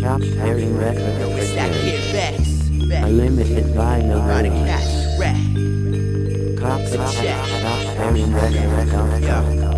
Chopped Herring Records. It's that kid Veks. Unlimited vinyl records. Cops and check. Chopped Herring Records.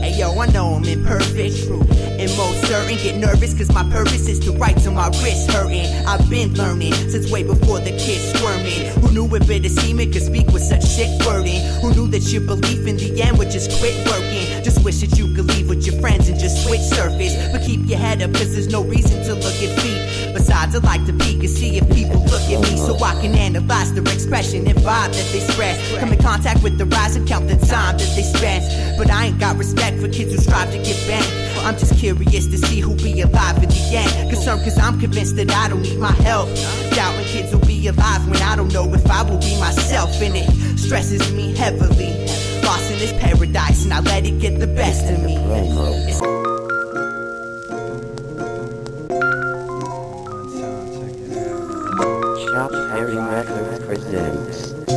Hey yo, I know I'm imperfect, true, and most certain. Get nervous cause my purpose is to write till my wrist hurting. I've been learning since way before the kids squirming. Who knew it better seeming could speak with such sick wording? Who knew that your belief in the end would just quit working? Just wish that you could leave with your friends and just switch surface. But keep your head up cause there's no reason to look at feet. Besides, I like to peek and see if people look at me, so I can analyze their expression and vibe that they stress. Come in contact with the rise and count the time that they spend. But I ain't got respect for kids who strive to get back. I'm just curious to see who'll be alive at the end. Concerned cause I'm convinced that I don't need my help. Doubting kids will be alive when I don't know if I will be myself in it. Stresses me heavily. Lost in this paradise and I let it get the best of me. Chopped Herring Records presents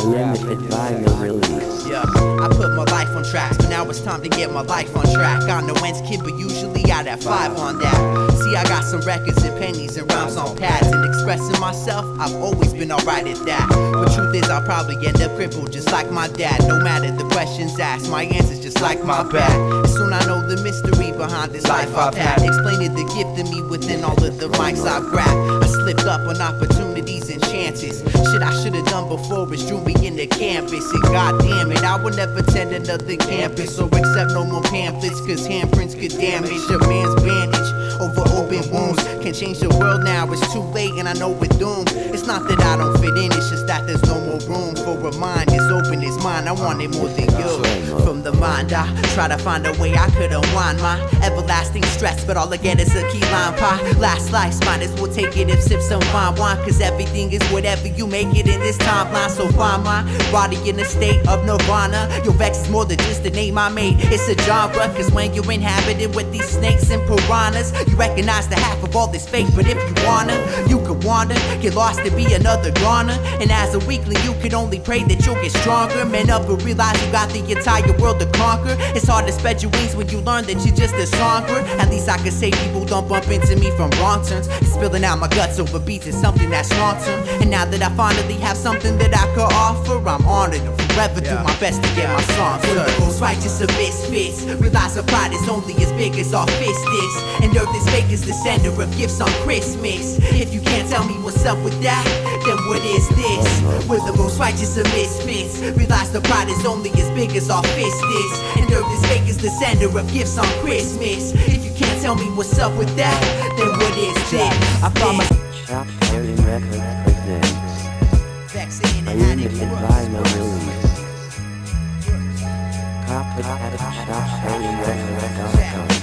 Unlimited Vinyl Release. Yeah, I put my life on track, but now it's time to get my life on track. I'm no ends kid, but usually I'd have 5 on that. See, I got some records and pennies and rhymes on pads, and expressing myself, I've always been alright at that. But truth is, I'll probably end up crippled just like my dad. No matter the questions asked, my answers just like my bad. Soon I know the mystery behind this life I've had. Explaining the gift of me within all of the mics I've grabbed. I slipped up on opportunities and chances. Shit I should have done before is drew me into campus. And goddamn it, I will never attend another campus or accept no more pamphlets, cause handprints could damage a man's bandage over open wounds. Can't change the world now, it's too late and I know we're doomed. It's not that I don't fit in, it's just that there's no more room for a mind as open as mine. I want it more than you. From the mind I try to find a way I could unwind my everlasting stress, but all I get is a key lime pie. Last slice, might as well take it if sip some fine wine, cause everything is whatever you make it in this timeline. So find my body in a state of nirvana. Your Veks is more than just a name I made, it's a genre. Cause when you're inhabited with these snakes and piranhas, you recognize the half of all this fake. But if you wanna, you could wander, get lost and be another goner. And as a weakling you can only pray that you'll get stronger. Man up and realize you got the entire world to conquer. It's hard to spread your wings when you learn that you're just a songster. At least I can say people don't bump into me from wrong turns. Spilling out my guts over beats is something that's long term. And now that I finally have something that I could offer, I'm honored and forever do my best to get my songs heard. Most righteous of misfits realize our pride is only as big as our fist is. And earth is fake as the sender of gifts on Christmas. If you can't tell me what's up with that, then what is this? We're the most righteous of misfits realize the pride is only as big as our fist is. And earth is fake as the sender of gifts on Christmas. If you can't tell me what's up with that, then what is this? I promise. Chopped Herring Records presents Unlimited Vinyl Release.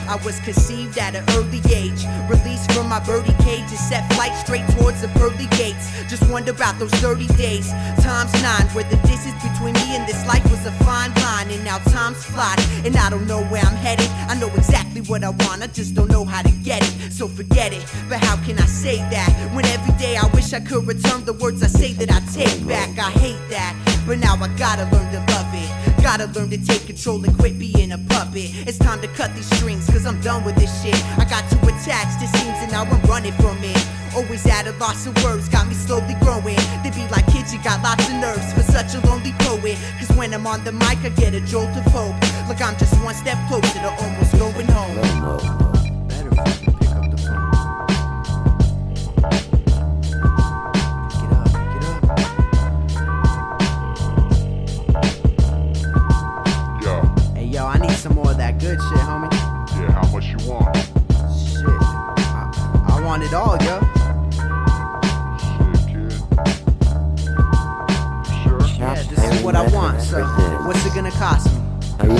I was conceived at an early age, released from my birdie cage and set flight straight towards the pearly gates. Just wonder about those 30 days, times 9, where the distance between me and this life was a fine line. And now time's flies, and I don't know where I'm headed. I know exactly what I want, I just don't know how to get it. So forget it, but how can I say that? When every day I wish I could return the words I say that I take back. I hate that, but now I gotta learn to love it. Gotta learn to take control and quit being a puppet. It's time to cut these strings cause I'm done with this shit. I got too attached to seams and now I'm running from it. Always at a loss of words, got me slowly growing. They be like kids, you got lots of nerves for such a lonely poet. Cause when I'm on the mic I get a jolt of hope. Like I'm just one step closer to almost going home. Good shit, homie. Yeah, how much you want? Shit, I want it all, yo. Shit, kid. You sure? Yeah, this is what I want, so what's it gonna cost me?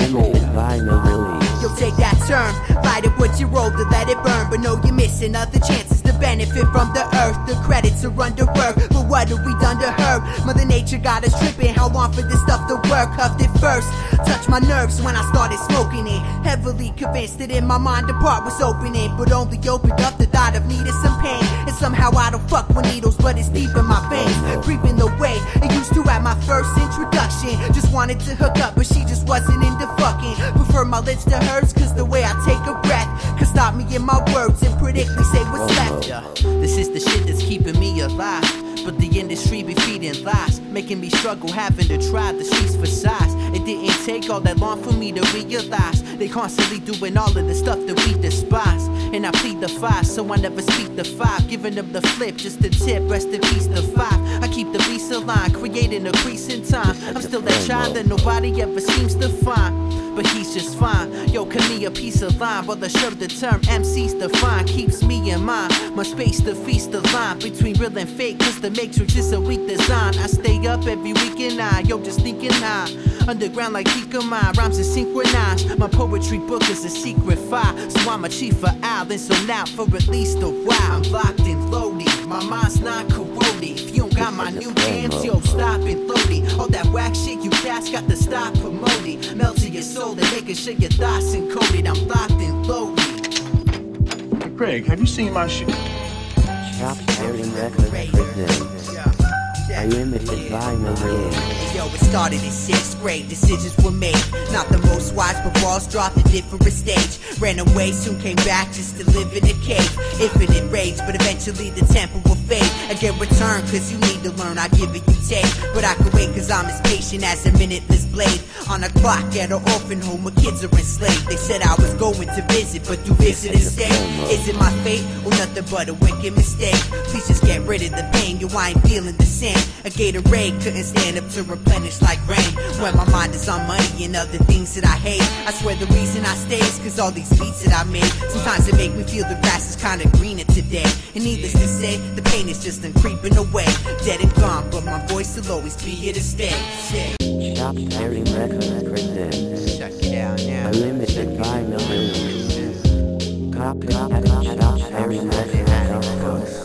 You'll take that turn, light it with your roll to let it burn. But no, you're missing other chances to benefit from the earth. The credits are underworked, but what have we done to her? Mother Nature got us tripping. How on for this stuff to work? Huffed it first, touched my nerves when I started smoking it. Heavily convinced that in my mind the part was opening, but only opened up the thought of needing some pain. And somehow I don't fuck with needles, but it's deep in my veins, creeping away. It used to at my first introduction. Just wanted to hook up, but she just wasn't into fucking. Prefer my lips to hers, cause the way I take a breath can stop me in my words and predictably say what's left. This is the shit that's keeping me alive, but the industry be feeding lies, making me struggle, having to try the streets for size. It didn't take all that long for me to realize they constantly doing all of the stuff that we despise. And I plead the five, so I never speak the five, giving them the flip, just the tip, rest in peace the five. I keep the beast alive, creating a crease in time. I'm still that child that nobody ever seems to find, but he's just fine. Yo, give me a piece of line. Well, the shirt, the term MC's defined, keeps me in mind. My space to feast the line between real and fake, cause the matrix is a weak design. I stay up every weekend, yo, just thinking high. Underground like Deacon Mine, rhymes are synchronized. My poetry book is a secret file, so I'm a chief of island, so now for at least a while. I'm locked and loaded, my mind's not corroded. If you don't got my new jams, yo, stop and load it. All that whack shit you cast, got to stop promoting. Melt to your soul and making sure your thoughts encoded. I'm locked and loaded. Hey, Craig, have you seen my shit? Chopped Herring Records presents. Limited by no rules. Yo, it started in 6th grade, decisions were made. Not the most wise, but balls dropped at different stage. Ran away, soon came back just to live in a cave. Infinite rage, but eventually the temper will fade. Again return, cause you need to learn, I give it, you take. But I can wait, cause I'm as patient as a minuteless blade. On a clock at an orphan home where kids are enslaved. They said I was going to visit, but through visit and stay. Is it my fate, or nothing but a wicked mistake? Please just get rid of the pain, yo, I ain't feeling the same. A Gatorade couldn't stand up to replenish like rain. When my mind is on money and other things that I hate, I swear the reason I stay is cause all these beats that I made. Sometimes it make me feel the grass is kinda greener today. And needless to say, the pain is just creeping away. Dead and gone, but my voice will always be here to stay. Chopped Herring Records presents. Check it out now. A limited vinyl release. Copy at Chopped Herring Records.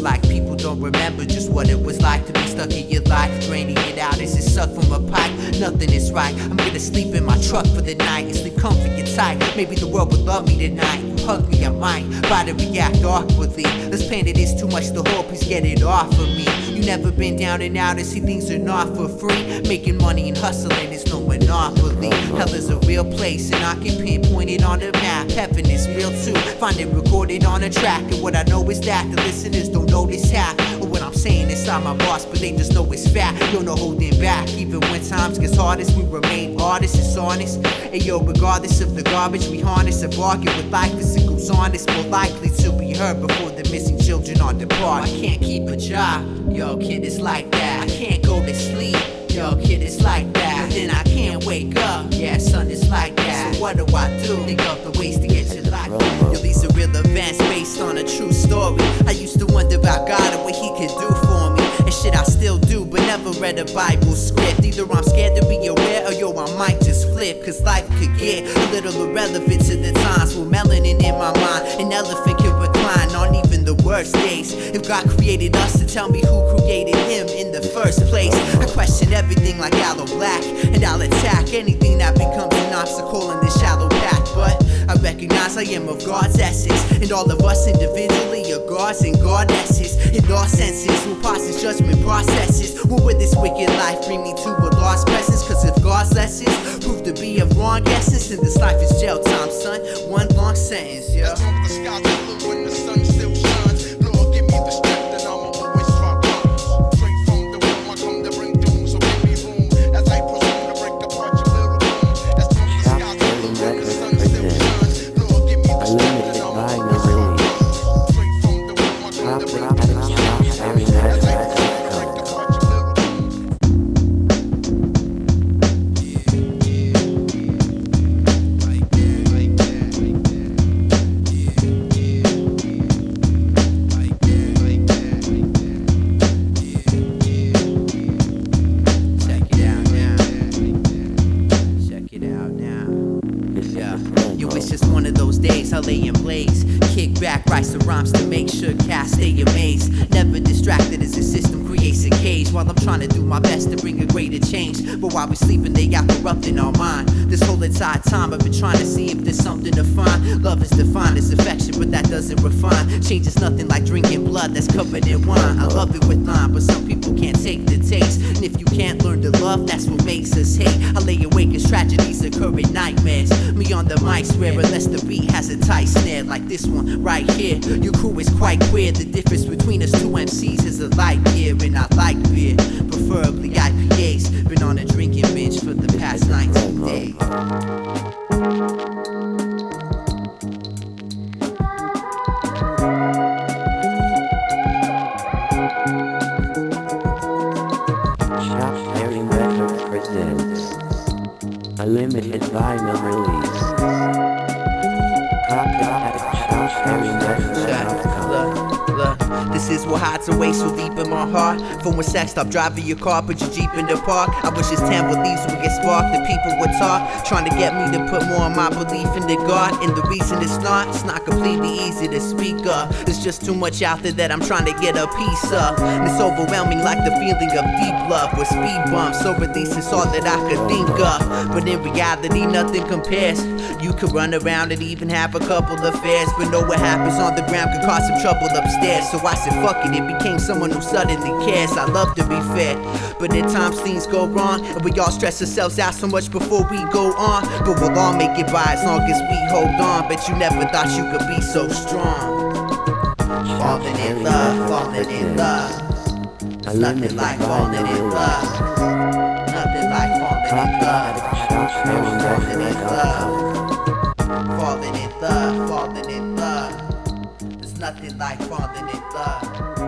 Like people don't remember just what it was like to be stuck in your life, draining it out as it sucked from a pipe. Nothing is right, I'm gonna sleep in my truck for the night and sleep comfy and tight. Maybe the world would love me tonight. You hug me, I might try to react awkwardly. This pain it is too much to hold, please get it off of me. You never been down and out and see things are not for free. Making money and hustling is no monopoly. Hell is a real place and I can pinpoint it on the map. Heaven is real too, find it recorded on a track. And what I know is that the listeners don't notice how, or what I'm saying inside my boss, but they just know it's fact. Yo, no holding back, even when times gets hardest, we remain artists, it's honest. And yo, regardless of the garbage we harness, a bargain with life as it goes on, it's more likely to be heard before the missing children are departed. I can't keep a job, yo, kid, it's like that. I can't go to sleep, yo, kid, it's like that. But then I can't wake up, yeah, son, it's like that. So what do I do? Think of the ways to get your life. Yo, these are real events based on a true story. I used to wonder about God and what he could do for me. And shit I still do, but never read a Bible script. Either I'm scared to be aware, or yo, I might just flip. Cause life could get a little irrelevant to the times. With melanin in my mind, an elephant could recline on even the worst days. If God created us, to tell me who created him in the first place. I question everything like aloe black, and I'll attack anything that becomes an obstacle in this shallow path. But I recognize I am of God's essence, and all of us individually are gods and goddesses. In our senses, we'll process judgment processes. What would this wicked life bring me to a lost presence? Cause if God's lessons prove to be of wrong essence, then this life is jail time, son. One long sentence, yo. The sky's blue when the sun still shines. Lord, give me the strength. It's just one of those days, I lay in blaze. kick back, rise to rhymes to make sure cats stay amazed. Never distracted as the system creates a cage, while I'm trying to do my best to bring a greater change. But while we're sleeping, they got corrupting our mind. This whole entire time I've been trying to see if there's something to find. Love is defined as affection, but that doesn't refine. Change is nothing like drinking blood that's covered in wine. I love it with lime, but some people can't take the taste. And if you can't learn to love, that's what makes us hate. I lay awake as tragedies occur in nightmares. Me on the mic swear unless the beat has a tight snare like this one right here. Your crew is quite queer. The difference between us two MCs is a light year, and I like beer, preferably IPAs. Been on a drinking binge for the past 19 days. A limited vinyl release. This is what hides away so deep in my heart. From when sex stopped driving your car, put your Jeep in the park. I wish this town would leave so we get sparked. The people would talk, trying to get me to put more of my belief in the God. And the reason it's not completely easy to speak of. There's just too much out there that I'm trying to get a piece of. And it's overwhelming like the feeling of deep love with speed bumps. So at least it's all that I could think of. But in reality, nothing compares. You could run around and even have a couple affairs, but know what happens on the ground could cause some trouble upstairs. So I said fuck it, became someone who suddenly cares. I love to be fair, but at times things go wrong, and we all stress ourselves out so much before we go on. But we'll all make it by as long as we hold on. Bet you never thought you could be so strong. Falling in love, falling in love. There's nothing like falling in love. Nothing like falling in love. Falling in love. Falling in love, falling in love. There's nothing like falling in love.